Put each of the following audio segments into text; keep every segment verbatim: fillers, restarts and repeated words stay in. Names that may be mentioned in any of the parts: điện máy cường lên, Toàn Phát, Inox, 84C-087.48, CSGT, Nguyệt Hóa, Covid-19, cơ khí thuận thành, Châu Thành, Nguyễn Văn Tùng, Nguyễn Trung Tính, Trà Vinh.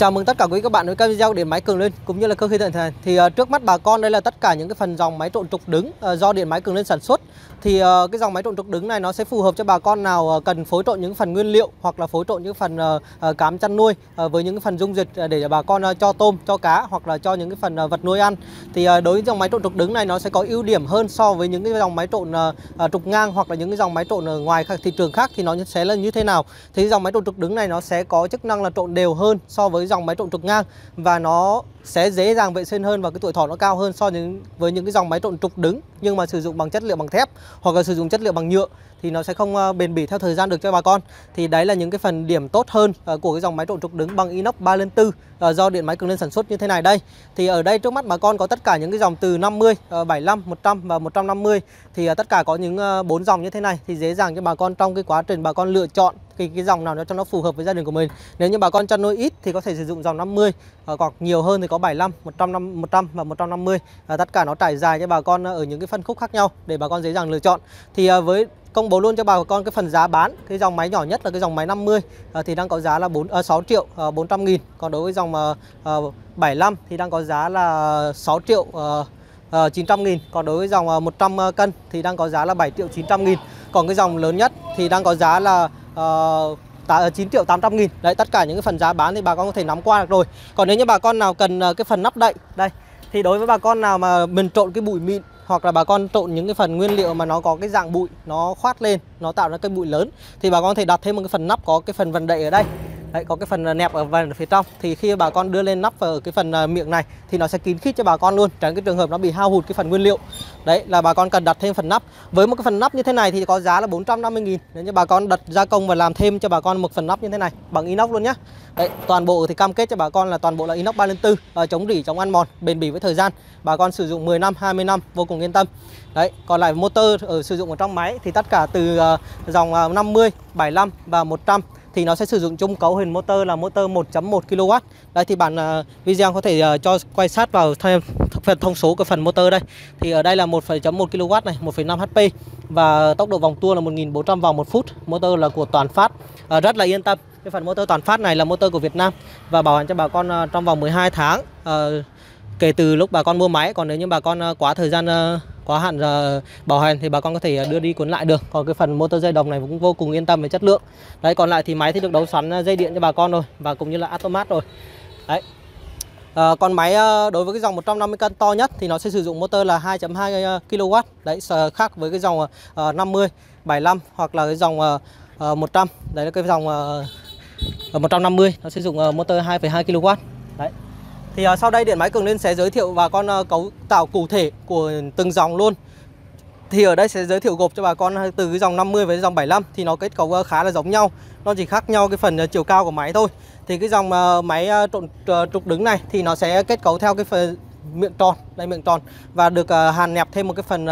Chào mừng tất cả quý vị các bạn đến với video điện máy cường lên cũng như là cơ khí thuận thành. Thì uh, trước mắt bà con đây là tất cả những cái phần dòng máy trộn trục đứng uh, do điện máy cường lên sản xuất. Thì uh, cái dòng máy trộn trục đứng này nó sẽ phù hợp cho bà con nào uh, cần phối trộn những phần nguyên liệu hoặc là phối trộn những phần uh, uh, cám chăn nuôi uh, với những cái phần dung dịch uh, để bà con uh, cho tôm, cho cá hoặc là cho những cái phần uh, vật nuôi ăn. Thì uh, đối với dòng máy trộn trục đứng này nó sẽ có ưu điểm hơn so với những cái dòng máy trộn uh, uh, trục ngang hoặc là những cái dòng máy trộn ở ngoài thị trường khác thì nó sẽ là như thế nào. Thì dòng máy trộn trục đứng này nó sẽ có chức năng là trộn đều hơn so với dòng máy trộn trục ngang và nó sẽ dễ dàng vệ sinh hơn và cái tuổi thọ nó cao hơn so với những cái dòng máy trộn trục đứng nhưng mà sử dụng bằng chất liệu bằng thép hoặc là sử dụng chất liệu bằng nhựa thì nó sẽ không bền bỉ theo thời gian được cho bà con. Thì đấy là những cái phần điểm tốt hơn của cái dòng máy trộn trục đứng bằng inox ba lên tư do điện máy cường lên sản xuất như thế này đây. Thì ở đây trước mắt bà con có tất cả những cái dòng từ năm mươi, bảy mươi lăm, một trăm và một trăm năm mươi thì tất cả có những bốn dòng như thế này thì dễ dàng cho bà con trong cái quá trình bà con lựa chọn cái cái dòng nào nó cho nó phù hợp với gia đình của mình. Nếu như bà con chăn nuôi ít thì có thể sử dụng dòng năm mươi, còn nhiều hơn thì có bảy mươi lăm, một trăm, một trăm và một trăm năm mươi. À, tất cả nó trải dài cho bà con ở những cái phân khúc khác nhau để bà con dễ dàng lựa chọn. Thì à, với công bố luôn cho bà con cái phần giá bán cái dòng máy nhỏ nhất là cái dòng máy năm mươi à, thì đang có giá là bốn à, sáu triệu à, bốn trăm nghìn. Còn đối với dòng à, à, bảy mươi lăm thì đang có giá là sáu triệu à, à, chín trăm nghìn. Còn đối với dòng à, một trăm cân thì đang có giá là bảy triệu chín trăm nghìn. Còn cái dòng lớn nhất thì đang có giá là Uh, chín triệu tám trăm nghìn. Đấy, tất cả những cái phần giá bán thì bà con có thể nắm qua được rồi. Còn nếu như bà con nào cần uh, cái phần nắp đậy đây, thì đối với bà con nào mà mình trộn cái bụi mịn hoặc là bà con trộn những cái phần nguyên liệu mà nó có cái dạng bụi nó khoát lên, nó tạo ra cái bụi lớn thì bà con có thể đặt thêm một cái phần nắp có cái phần vần đậy ở đây. Đấy, có cái phần nẹp ở phía trong thì khi bà con đưa lên nắp vào cái phần miệng này thì nó sẽ kín khít cho bà con luôn, tránh cái trường hợp nó bị hao hụt cái phần nguyên liệu. Đấy là bà con cần đặt thêm phần nắp. Với một cái phần nắp như thế này thì có giá là bốn trăm năm mươi nghìn. Nếu như bà con đặt gia công và làm thêm cho bà con một phần nắp như thế này bằng inox luôn nhé. Đấy, toàn bộ thì cam kết cho bà con là toàn bộ là inox ba lên tư, chống rỉ, chống ăn mòn, bền bỉ với thời gian. Bà con sử dụng mười năm, hai mươi năm vô cùng yên tâm. Đấy, còn lại motor ở sử dụng ở trong máy thì tất cả từ dòng năm mươi, bảy mươi lăm và một trăm thì nó sẽ sử dụng chung cấu hình motor là motor một chấm một ki lô oát. Đây thì bản uh, video có thể uh, cho quay sát vào thêm phần thông số của phần motor đây. Thì ở đây là một chấm một ki lô oát này, một phẩy năm hp và tốc độ vòng tua là một nghìn bốn trăm vòng một phút. Motor là của Toàn Phát. Uh, rất là yên tâm. Cái phần motor Toàn Phát này là motor của Việt Nam và bảo hành cho bà con uh, trong vòng mười hai tháng uh, kể từ lúc bà con mua máy. Còn nếu như bà con uh, quá thời gian uh, quá hạn uh, bảo hành thì bà con có thể đưa đi cuốn lại được. Còn cái phần motor dây đồng này cũng vô cùng yên tâm về chất lượng. Đấy, còn lại thì máy thì được đấu xoắn dây điện cho bà con rồi và cũng như là automat rồi. Đấy. À, còn máy đối với cái dòng một trăm năm mươi cân to nhất thì nó sẽ sử dụng motor là hai chấm hai ki lô oát. Đấy, khác với cái dòng uh, năm mươi, bảy mươi lăm hoặc là cái dòng uh, một trăm. Đấy là cái dòng uh, một trăm năm mươi nó sẽ dùng uh, motor hai phẩy hai ki lô oát. Đấy. Thì uh, sau đây điện máy cường lên sẽ giới thiệu bà con uh, cấu tạo cụ thể của từng dòng luôn. Thì ở đây sẽ giới thiệu gộp cho bà con từ cái dòng năm mươi với dòng bảy mươi lăm thì nó kết cấu khá là giống nhau. Nó chỉ khác nhau cái phần chiều cao của máy thôi. Thì cái dòng máy trộn trục đứng này thì nó sẽ kết cấu theo cái phần miệng tròn, đây miệng tròn và được hàn nẹp thêm một cái phần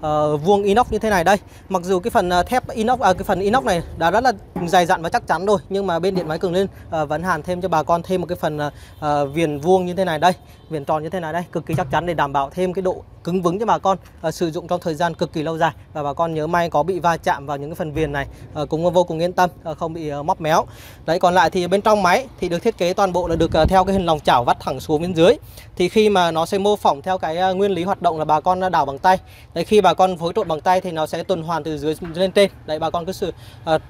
uh, vuông inox như thế này đây. Mặc dù cái phần thép inox à, cái phần inox này đã rất là dày dặn và chắc chắn rồi nhưng mà bên điện máy cường lên uh, vẫn hàn thêm cho bà con thêm một cái phần uh, viền vuông như thế này đây, viền tròn như thế này đây, cực kỳ chắc chắn để đảm bảo thêm cái độ cứng vững cho bà con uh, sử dụng trong thời gian cực kỳ lâu dài và bà con nhớ may có bị va chạm vào những cái phần viền này uh, cũng vô cùng yên tâm, uh, không bị uh, móp méo. Đấy, còn lại thì bên trong máy thì được thiết kế toàn bộ là được uh, theo cái hình lòng chảo vắt thẳng xuống bên dưới. Thì khi mà nó sẽ mô phỏng theo cái nguyên lý hoạt động là bà con đảo bằng tay. Đấy, khi bà con phối trộn bằng tay thì nó sẽ tuần hoàn từ dưới lên trên. Đấy, bà con cứ sử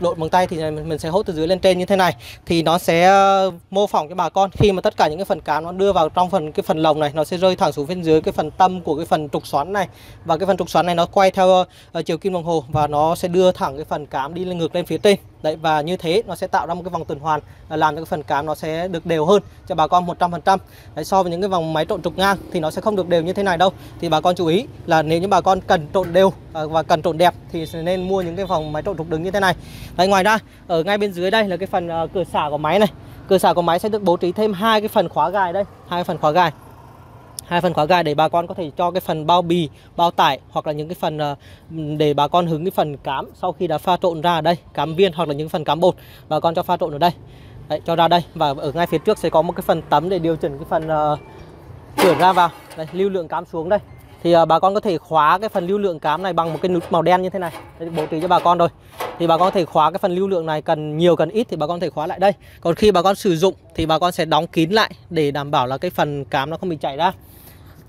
trộn bằng tay thì mình sẽ hốt từ dưới lên trên như thế này thì nó sẽ mô phỏng cho bà con. Khi mà tất cả những cái phần cám nó đưa vào trong phần cái phần lồng này nó sẽ rơi thẳng xuống bên dưới cái phần tâm của cái phần trục xoắn này và cái phần trục xoắn này nó quay theo chiều kim đồng hồ và nó sẽ đưa thẳng cái phần cám đi lên ngược lên phía trên. Đấy, và như thế nó sẽ tạo ra một cái vòng tuần hoàn làm cho cái phần cám nó sẽ được đều hơn cho bà con một trăm phần trăm. Đấy, so với những cái vòng máy trộn trục ngang thì nó sẽ không được đều như thế này đâu. Thì bà con chú ý là nếu như bà con cần trộn đều và cần trộn đẹp thì nên mua những cái vòng máy trộn trục đứng như thế này. Đấy, ngoài ra ở ngay bên dưới đây là cái phần cửa xả của máy này. Cửa xả của máy sẽ được bố trí thêm hai cái phần khóa gài đây, hai phần khóa gài. Hai phần khóa gai để bà con có thể cho cái phần bao bì, bao tải hoặc là những cái phần để bà con hứng cái phần cám sau khi đã pha trộn ra ở đây, cám viên hoặc là những phần cám bột bà con cho pha trộn ở đây. Đấy, cho ra đây và ở ngay phía trước sẽ có một cái phần tấm để điều chỉnh cái phần uh, cửa ra vào. Đây, lưu lượng cám xuống đây. thì bà con có thể khóa cái phần lưu lượng cám này bằng một cái nút màu đen như thế này, bố trí cho bà con rồi. Thì bà con có thể khóa cái phần lưu lượng này, cần nhiều cần ít thì bà con có thể khóa lại đây. Còn khi bà con sử dụng thì bà con sẽ đóng kín lại để đảm bảo là cái phần cám nó không bị chảy ra.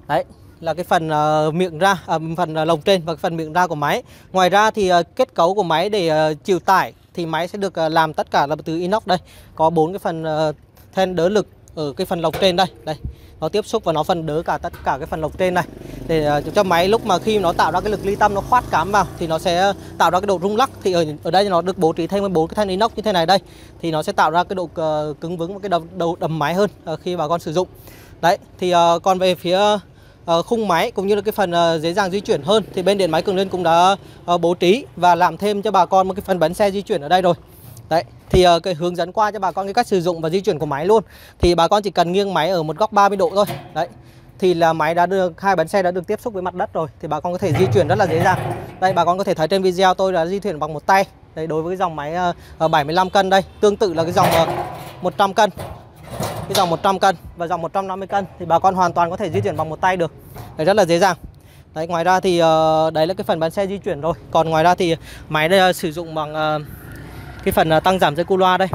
Đấy là cái phần uh, miệng ra, uh, phần uh, lồng trên và cái phần miệng ra của máy. Ngoài ra thì uh, kết cấu của máy để uh, chịu tải thì máy sẽ được uh, làm tất cả là từ inox đây. Có bốn cái phần uh, then đỡ lực ở cái phần lồng trên đây. Đây, nó tiếp xúc và nó phần đỡ cả tất cả cái phần lồng trên này để uh, cho máy lúc mà khi nó tạo ra cái lực ly tâm nó khoát cám vào thì nó sẽ tạo ra cái độ rung lắc. Thì ở ở đây nó được bố trí thêm bốn cái then inox như thế này đây, thì nó sẽ tạo ra cái độ uh, cứng vững và cái đầu, đầu đầm máy hơn uh, khi bà con sử dụng. Đấy, thì uh, còn về phía uh, Uh, khung máy cũng như là cái phần uh, dễ dàng di chuyển hơn thì bên điện máy Cường Lên cũng đã uh, bố trí và làm thêm cho bà con một cái phần bánh xe di chuyển ở đây rồi. Đấy, thì uh, cái hướng dẫn qua cho bà con cái cách sử dụng và di chuyển của máy luôn. Thì bà con chỉ cần nghiêng máy ở một góc ba mươi độ thôi. Đấy, thì là máy đã được, hai bánh xe đã được tiếp xúc với mặt đất rồi, thì bà con có thể di chuyển rất là dễ dàng. Đây, bà con có thể thấy trên video tôi đã di chuyển bằng một tay. Đấy, đối với cái dòng máy uh, bảy mươi lăm cân đây, tương tự là cái dòng uh, một trăm cân. Cái dòng một trăm cân và dòng một trăm năm mươi cân thì bà con hoàn toàn có thể di chuyển bằng một tay được. Đấy, rất là dễ dàng. Đấy, ngoài ra thì uh, đấy là cái phần bánh xe di chuyển rồi. Còn ngoài ra thì máy đây, uh, sử dụng bằng uh, cái phần uh, tăng giảm dây cu loa đây.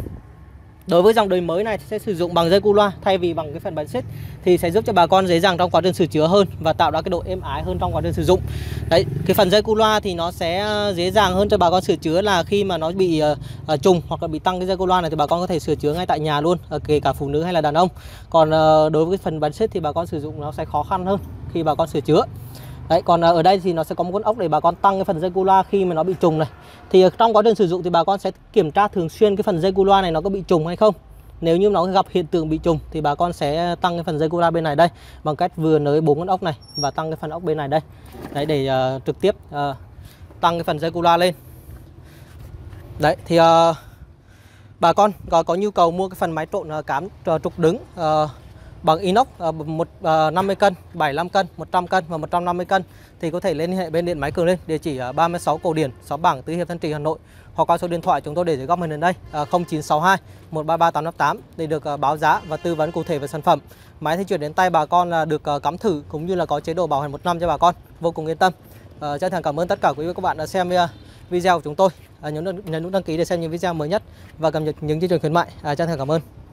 Đối với dòng đời mới này thì sẽ sử dụng bằng dây cu loa thay vì bằng cái phần bánh xích, thì sẽ giúp cho bà con dễ dàng trong quá trình sửa chữa hơn và tạo ra cái độ êm ái hơn trong quá trình sử dụng. Đấy, cái phần dây cu loa thì nó sẽ dễ dàng hơn cho bà con sửa chữa, là khi mà nó bị uh, trùng hoặc là bị tăng cái dây cu loa này thì bà con có thể sửa chữa ngay tại nhà luôn, uh, kể cả phụ nữ hay là đàn ông. Còn uh, đối với cái phần bánh xích thì bà con sử dụng nó sẽ khó khăn hơn khi bà con sửa chữa. Đấy, còn ở đây thì nó sẽ có một con ốc để bà con tăng cái phần dây cu loa khi mà nó bị trùng này. Thì trong quá trình sử dụng thì bà con sẽ kiểm tra thường xuyên cái phần dây cu loa này nó có bị trùng hay không. Nếu như nó gặp hiện tượng bị trùng thì bà con sẽ tăng cái phần dây cu loa bên này đây bằng cách vừa nới bốn con ốc này và tăng cái phần ốc bên này đây. Đấy, để uh, trực tiếp uh, tăng cái phần dây cu loa lên. Đấy, thì uh, bà con có, có nhu cầu mua cái phần máy trộn uh, cám uh, trục đứng uh, bằng inox năm mươi cân, bảy mươi lăm cân, một trăm cân và một trăm năm mươi cân thì có thể liên hệ bên điện máy Cường Lên, địa chỉ ba mươi sáu Cầu Điển, xóm Bảng, Tứ Hiệp, Thanh Trì, Hà Nội, hoặc qua số điện thoại chúng tôi để dưới góc màn hình đây không chín sáu hai một ba ba tám năm tám để được báo giá và tư vấn cụ thể về sản phẩm. Máy thì chuyển đến tay bà con là được cắm thử cũng như là có chế độ bảo hành một năm cho bà con, vô cùng yên tâm. Chân thành cảm ơn tất cả quý vị và các bạn đã xem video của chúng tôi. Nhấn nút đăng ký để xem những video mới nhất và cập nhật những chương trình khuyến mại. Chân thành cảm ơn.